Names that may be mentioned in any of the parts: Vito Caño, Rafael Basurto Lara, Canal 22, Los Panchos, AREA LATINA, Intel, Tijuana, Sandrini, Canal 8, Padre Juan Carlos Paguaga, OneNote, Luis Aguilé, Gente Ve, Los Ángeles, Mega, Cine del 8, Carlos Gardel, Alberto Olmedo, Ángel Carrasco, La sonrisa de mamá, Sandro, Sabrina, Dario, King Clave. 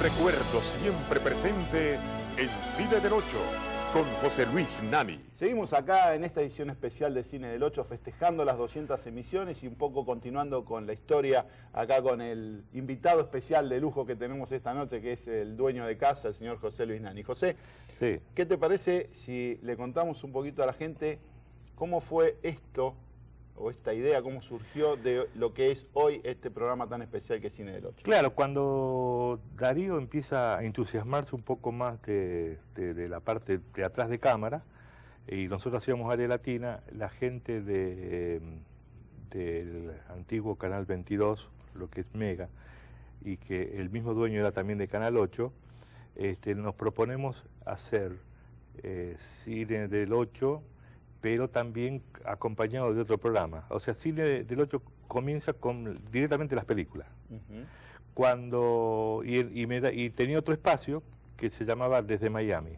recuerdo siempre presente en Cine del 8 con José Luis Nanni. Seguimos acá en esta edición especial de Cine del 8 festejando las 200 emisiones y un poco continuando con la historia acá con el invitado especial de lujo que tenemos esta noche, que es el dueño de casa, el señor José Luis Nanni. José, sí. ¿Qué te parece si le contamos un poquito a la gente cómo fue esto o esta idea, cómo surgió de lo que es hoy este programa tan especial que es Cine del 8? Claro, cuando Darío empieza a entusiasmarse un poco más de la parte de atrás de cámara, y nosotros hacíamos Area Latina, la gente del antiguo Canal 22, lo que es Mega, y que el mismo dueño era también de Canal 8, nos proponemos hacer Cine del 8, pero también acompañado de otro programa. O sea, Cine del 8 comienza con directamente las películas. Uh-huh. Y tenía otro espacio que se llamaba Desde Miami.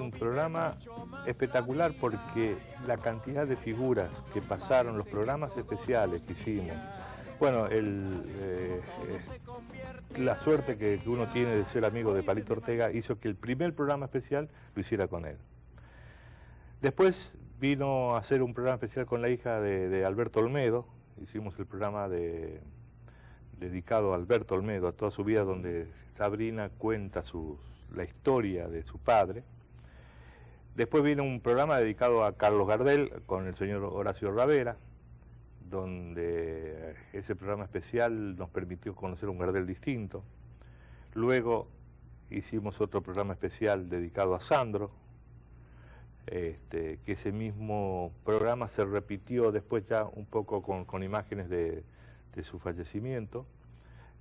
Un programa espectacular porque la cantidad de figuras que pasaron, los programas especiales que hicimos, bueno, la suerte que uno tiene de ser amigo de Palito Ortega hizo que el primer programa especial lo hiciera con él. Después vino a hacer un programa especial con la hija de Alberto Olmedo, hicimos el programa dedicado a Alberto Olmedo, a toda su vida, donde Sabrina cuenta la historia de su padre. Después viene un programa dedicado a Carlos Gardel con el señor Horacio Ravera, donde ese programa especial nos permitió conocer un Gardel distinto. Luego hicimos otro programa especial dedicado a Sandro, que ese mismo programa se repitió después ya un poco con imágenes de su fallecimiento,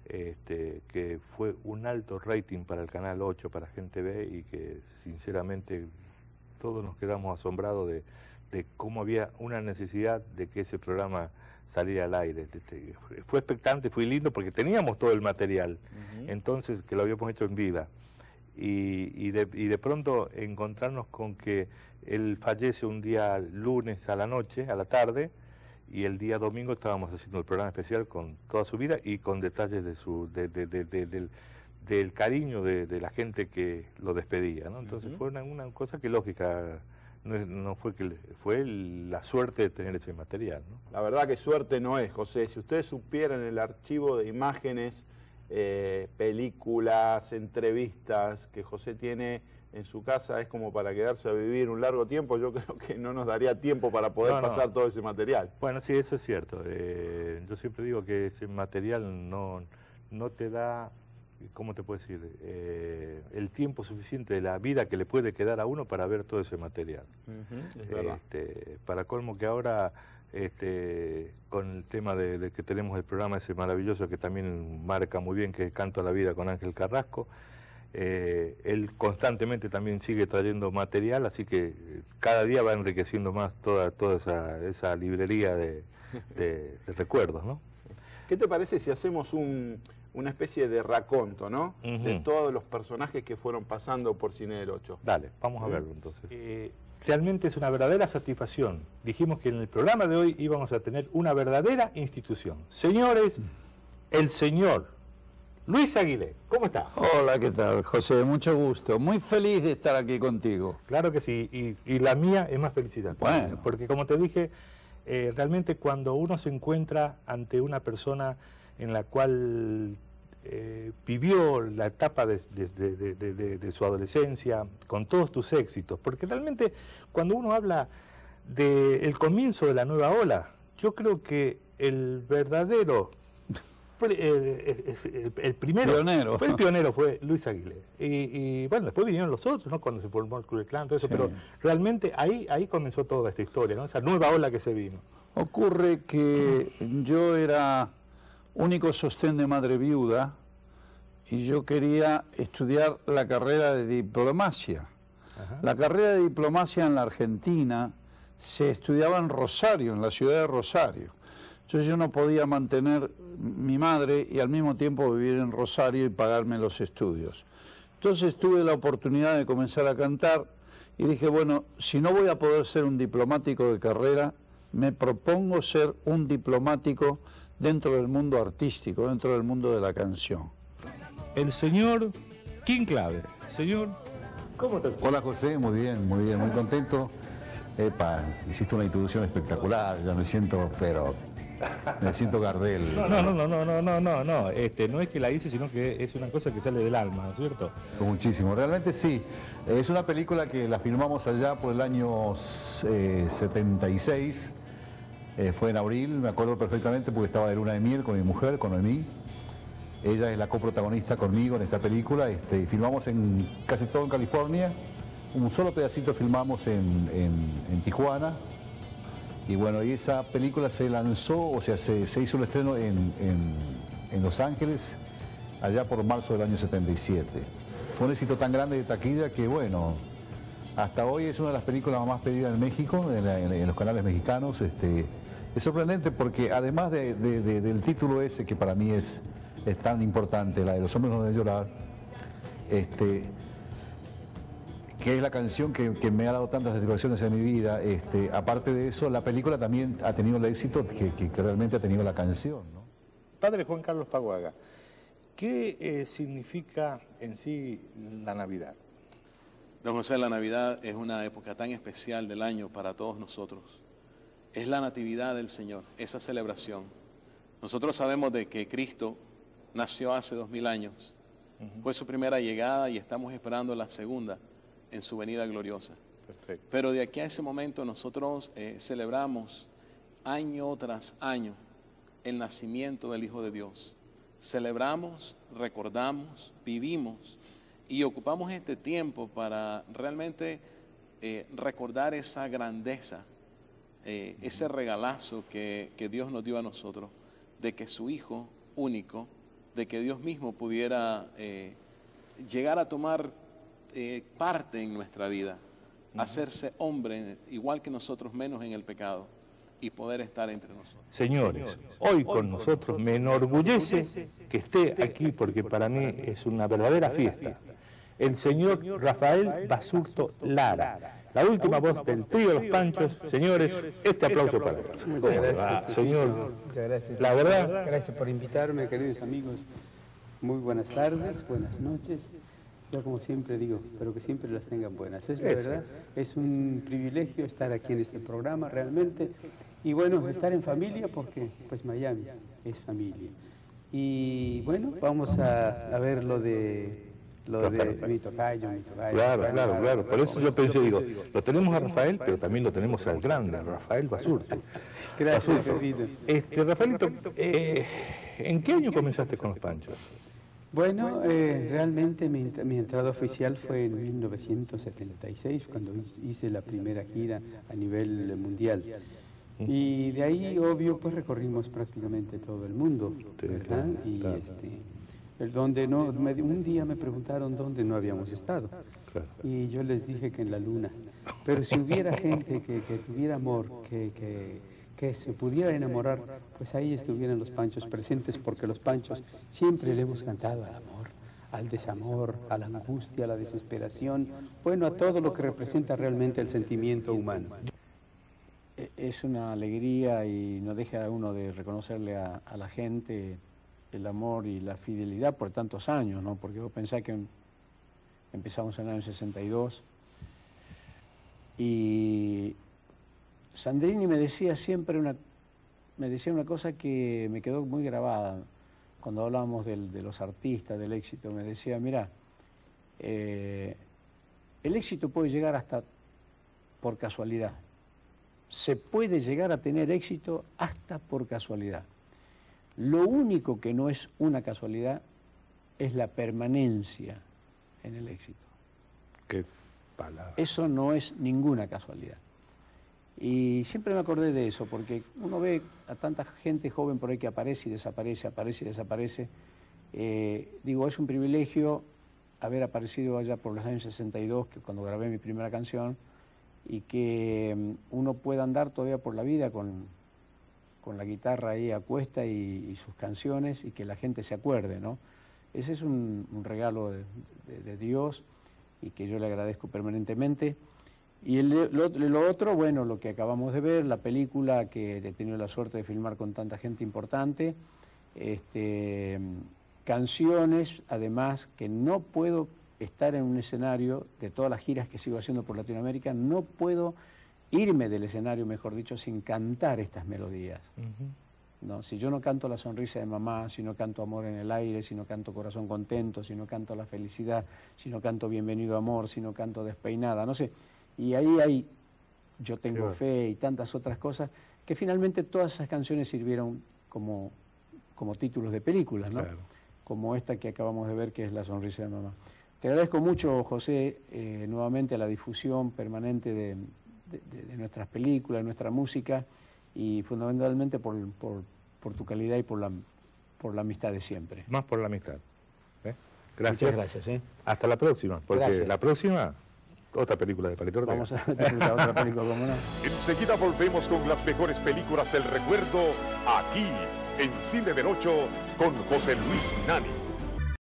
que fue un alto rating para el Canal 8, para Gente Ve, y que sinceramente todos nos quedamos asombrados de cómo había una necesidad de que ese programa saliera al aire. Fue expectante, fue lindo porque teníamos todo el material, uh-huh, entonces que lo habíamos hecho en vida. Y de pronto encontrarnos con que él fallece un día lunes a la noche, a la tarde, y el día domingo estábamos haciendo el programa especial con toda su vida y con detalles del cariño de la gente que lo despedía, ¿no? Entonces, uh-huh, fue una cosa que lógica, fue la suerte de tener ese material, ¿no? La verdad que suerte no es, José. Si ustedes supieran el archivo de imágenes, películas, entrevistas que José tiene en su casa, es como para quedarse a vivir un largo tiempo. Yo creo que no nos daría tiempo para poder pasar todo ese material. Bueno, sí, eso es cierto. Yo siempre digo que ese material no te da, ¿cómo te puedo decir?, el tiempo suficiente de la vida que le puede quedar a uno para ver todo ese material. Uh-huh, es verdad. Para colmo que ahora, con el tema de que tenemos el programa ese maravilloso que también marca muy bien, que es Canto a la Vida con Ángel Carrasco, él constantemente también sigue trayendo material, así que cada día va enriqueciendo más toda esa librería de recuerdos, ¿no? ¿Qué te parece si hacemos una especie de raconto, ¿no? Uh-huh. De todos los personajes que fueron pasando por Cine del 8. Dale, vamos a verlo entonces. Realmente es una verdadera satisfacción. Dijimos que en el programa de hoy íbamos a tener una verdadera institución. Señores, el señor Luis Aguilé, ¿cómo estás? Hola, ¿qué tal, José? Mucho gusto. Muy feliz de estar aquí contigo. Claro que sí, y la mía es más felicidad. Bueno. Porque como te dije, realmente cuando uno se encuentra ante una persona en la cual vivió la etapa de su adolescencia con todos tus éxitos, porque realmente cuando uno habla del comienzo de la nueva ola, yo creo que el verdadero, el primero, pionero. Fue el pionero, fue Luis Aguilé, y bueno, después vinieron los otros, ¿no?, cuando se formó el Club de Clan, todo eso, sí. Pero realmente ahí comenzó toda esta historia, ¿no?, esa nueva ola que se vino. Ocurre que yo era único sostén de madre viuda y yo quería estudiar la carrera de diplomacia. Ajá. La carrera de diplomacia en la Argentina se estudiaba en Rosario, en la ciudad de Rosario. Entonces yo no podía mantener mi madre y al mismo tiempo vivir en Rosario y pagarme los estudios. Entonces tuve la oportunidad de comenzar a cantar y dije, bueno, si no voy a poder ser un diplomático de carrera, me propongo ser un diplomático dentro del mundo artístico, dentro del mundo de la canción. El señor King Clave. Señor, ¿cómo te fue? Hola, José, muy bien, muy contento. Epa, hiciste una introducción espectacular, ya me siento, pero me siento Gardel. No, no es que la hice, sino que es una cosa que sale del alma, ¿no es cierto? Muchísimo, realmente sí. Es una película que la filmamos allá por el año 76, fue en abril, me acuerdo perfectamente porque estaba de luna de miel con mi mujer, con Noemí. Ella es la coprotagonista conmigo en esta película, filmamos en casi todo en California, un solo pedacito filmamos en Tijuana, y bueno, y esa película se lanzó, o sea, se hizo el estreno en Los Ángeles, allá por marzo del año 77. Fue un éxito tan grande de taquilla que, bueno, hasta hoy es una de las películas más pedidas en México, en los canales mexicanos. Es sorprendente porque además del título ese, que para mí es tan importante, la de Los hombres no deben llorar, que es la canción que me ha dado tantas satisfacciones en mi vida. Aparte de eso, la película también ha tenido el éxito que realmente ha tenido la canción, ¿no? Padre Juan Carlos Paguaga, ¿qué significa en sí la Navidad? Don José, la Navidad es una época tan especial del año para todos nosotros. Es la natividad del Señor, esa celebración. Nosotros sabemos de que Cristo nació hace 2000 años. Fue su primera llegada y estamos esperando la segunda en su venida gloriosa. Perfecto. Pero de aquí a ese momento nosotros celebramos año tras año el nacimiento del Hijo de Dios. Celebramos, recordamos, vivimos y ocupamos este tiempo para realmente recordar esa grandeza, ese regalazo que Dios nos dio a nosotros, de que su Hijo único, de que Dios mismo pudiera llegar a tomar parte en nuestra vida, hacerse hombre igual que nosotros, menos en el pecado, y poder estar entre nosotros. Señores, hoy con nosotros me enorgullece que esté aquí, porque para mí es una verdadera fiesta, el señor Rafael Basurto Lara, la última voz del trío Los Panchos. Señores, este aplauso para él. Muchas gracias, señor. Muchas gracias. La verdad. Gracias por invitarme, queridos amigos. Muy buenas tardes, buenas noches. Yo, como siempre digo, pero que siempre las tengan buenas. Es la verdad, es un privilegio estar aquí en este programa realmente. Y bueno, estar en familia porque, pues, Miami es familia. Y bueno, vamos a ver lo de... Vito Caño, Claro. Por eso yo pensé, digo, lo tenemos a Rafael, pero también lo tenemos al grande, Rafael Basurto. Gracias, Vito. Rafaelito, ¿en qué año comenzaste con Los Panchos? Bueno, realmente mi entrada oficial fue en 1976, cuando hice la primera gira a nivel mundial. Y de ahí, obvio, pues recorrimos prácticamente todo el mundo, ¿verdad? Y donde no, un día me preguntaron dónde no habíamos estado. Claro. Y yo les dije que en la luna. Pero si hubiera gente que tuviera amor, que se pudiera enamorar, pues ahí estuvieran Los Panchos presentes, porque Los Panchos siempre le hemos cantado al amor, al desamor, a la angustia, a la desesperación, bueno, a todo lo que representa realmente el sentimiento humano. Es una alegría y no deja a uno de reconocerle a la gente el amor y la fidelidad por tantos años, ¿no? Porque vos pensás que empezamos en el año 62 y Sandrini me decía siempre una cosa que me quedó muy grabada cuando hablábamos de los artistas, del éxito. Me decía, mira, el éxito puede llegar hasta por casualidad, se puede llegar a tener éxito hasta por casualidad. Lo único que no es una casualidad es la permanencia en el éxito. Qué palabra. Eso no es ninguna casualidad. Y siempre me acordé de eso, porque uno ve a tanta gente joven por ahí que aparece y desaparece, aparece y desaparece. Digo, es un privilegio haber aparecido allá por los años 62, que cuando grabé mi primera canción, y que uno pueda andar todavía por la vida con con la guitarra ahí a cuesta y sus canciones y que la gente se acuerde, ¿no? Ese es un regalo de Dios y que yo le agradezco permanentemente. Y lo otro, bueno, lo que acabamos de ver, la película que he tenido la suerte de filmar con tanta gente importante, canciones, además, que no puedo estar en un escenario, de todas las giras que sigo haciendo por Latinoamérica, no puedo irme del escenario, mejor dicho, sin cantar estas melodías. Uh-huh. ¿No? Si yo no canto La sonrisa de mamá, si no canto Amor en el aire, si no canto Corazón contento, si no canto La felicidad, si no canto Bienvenido amor, si no canto Despeinada, no sé. Y ahí hay Yo tengo fe y tantas otras cosas, que finalmente todas esas canciones sirvieron como títulos de películas, ¿no? Claro. Como esta que acabamos de ver, que es La sonrisa de mamá. Te agradezco mucho, José, nuevamente la difusión permanente de nuestras películas, de nuestra música, y fundamentalmente por tu calidad y por la amistad de siempre. Más por la amistad. Gracias. Muchas gracias. Hasta la próxima, porque gracias. La próxima, otra película de Palito Ortega. Vamos a disfrutar otra película, ¿cómo no? Enseguida volvemos con las mejores películas del recuerdo, aquí, en Cine del 8, con José Luis Nanni.